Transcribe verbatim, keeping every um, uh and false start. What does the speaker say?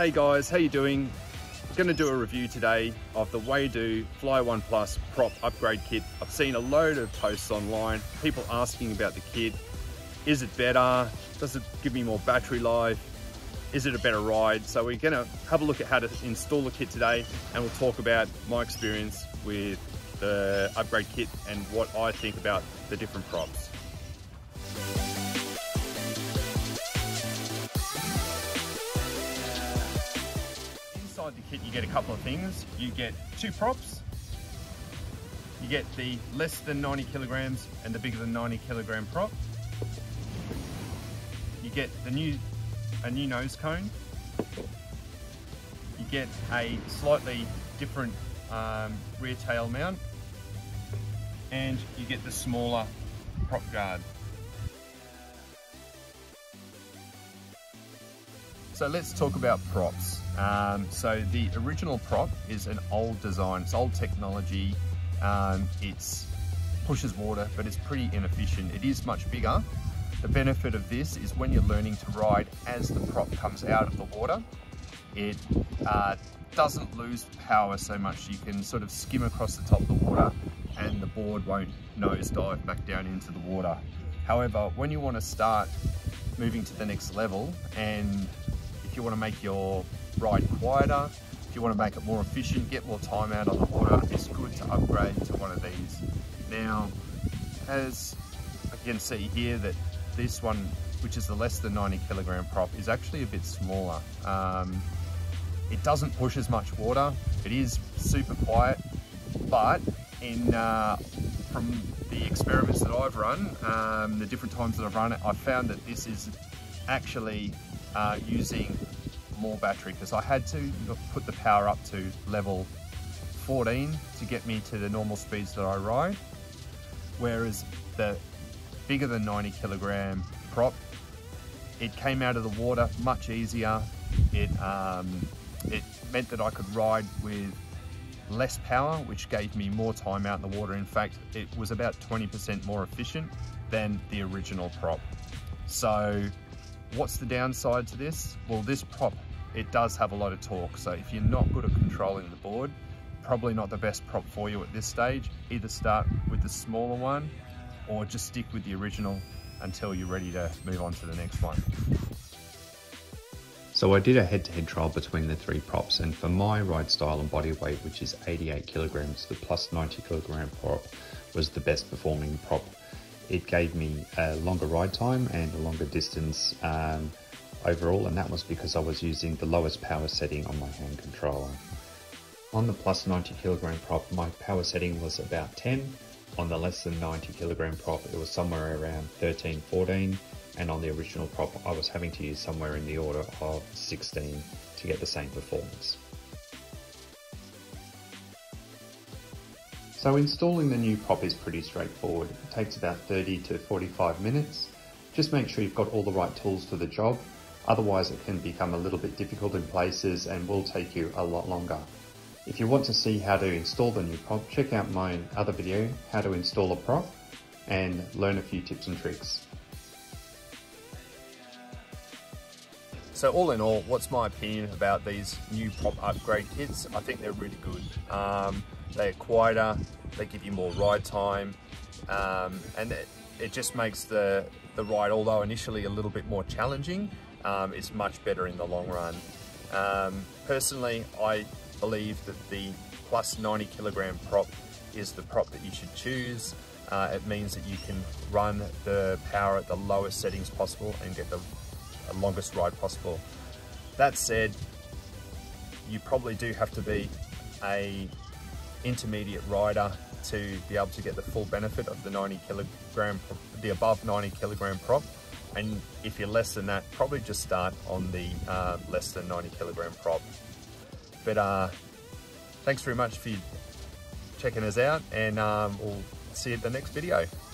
Hey guys, how you doing? I'm gonna do a review today of the Waydoo Fly One Plus prop upgrade kit. I've seen a load of posts online, people asking about the kit. Is it better? Does it give me more battery life? Is it a better ride? So we're gonna have a look at how to install the kit today, and we'll talk about my experience with the upgrade kit and what I think about the different props. The kit, you get a couple of things. You get two props, you get the less than ninety kilograms and the bigger than ninety kilogram prop, you get the new a new nose cone, you get a slightly different um, rear tail mount, and you get the smaller prop guard. So let's talk about props. Um, so the original prop is an old design, it's old technology, um, it pushes water, but it's pretty inefficient. It is much bigger. The benefit of this is when you're learning to ride, as the prop comes out of the water, it uh, doesn't lose power so much. You can sort of skim across the top of the water and the board won't nosedive back down into the water. However, when you want to start moving to the next level, and if you want to make your ride quieter, if you want to make it more efficient, get more time out on the water, it's good to upgrade to one of these. Now, as you can see here, that this one, which is the less than ninety kilogram prop, is actually a bit smaller. Um, it doesn't push as much water, it is super quiet, but in uh, from the experiments that I've run, um, the different times that I've run it, I found that this is actually Uh, using more battery, because I had to put the power up to level fourteen to get me to the normal speeds that I ride, whereas the bigger than ninety kilogram prop, it came out of the water much easier. It, um, it meant that I could ride with less power, which gave me more time out in the water. In fact, it was about twenty percent more efficient than the original prop. So what's the downside to this? Well, this prop, it does have a lot of torque, so if you're not good at controlling the board, probably not the best prop for you at this stage. Either start with the smaller one or just stick with the original until you're ready to move on to the next one. So I did a head-to-head trial between the three props, and for my ride style and body weight, which is eighty-eight kilograms, the plus ninety kilogram prop was the best performing prop. It gave me a longer ride time and a longer distance um, overall, and that was because I was using the lowest power setting on my hand controller. On the plus ninety kilogram prop, my power setting was about ten. On the less than ninety kilogram prop, it was somewhere around thirteen, fourteen. And on the original prop, I was having to use somewhere in the order of sixteen to get the same performance. So installing the new prop is pretty straightforward. It takes about thirty to forty-five minutes. Just make sure you've got all the right tools for the job, otherwise it can become a little bit difficult in places and will take you a lot longer. If you want to see how to install the new prop, check out my other video, how to install a prop, and learn a few tips and tricks. So all in all, what's my opinion about these new prop upgrade kits? I think they're really good. Um, they're quieter, they give you more ride time, um, and it, it just makes the, the ride, although initially a little bit more challenging, um, it's much better in the long run. Um, personally, I believe that the plus ninety kilogram prop is the prop that you should choose. Uh, it means that you can run the power at the lowest settings possible and get the longest ride possible. That said, you probably do have to be a intermediate rider to be able to get the full benefit of the ninety kilogram, the above ninety kilogram prop, and if you're less than that, probably just start on the uh, less than ninety kilogram prop. But uh, thanks very much for checking us out, and um, we'll see you at the next video.